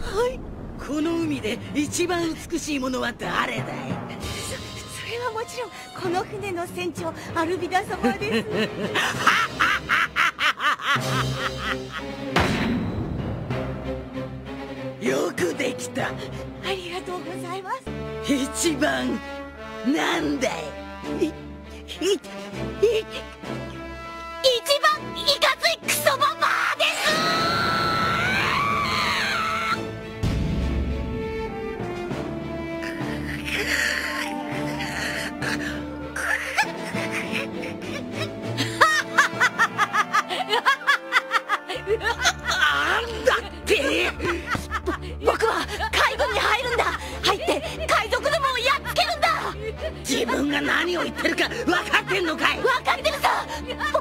はい。この海で一番美しいものは誰だい？それはもちろんこの船の船長アルビダ様です。よくできた。ありがとうございます。一番なんだい？一番いかついクソババアですなんだって僕は海軍に入るんだ。入って海賊どもをやっつけるんだ。自分が何を言ってるか分かってんのかい？分かってるさ。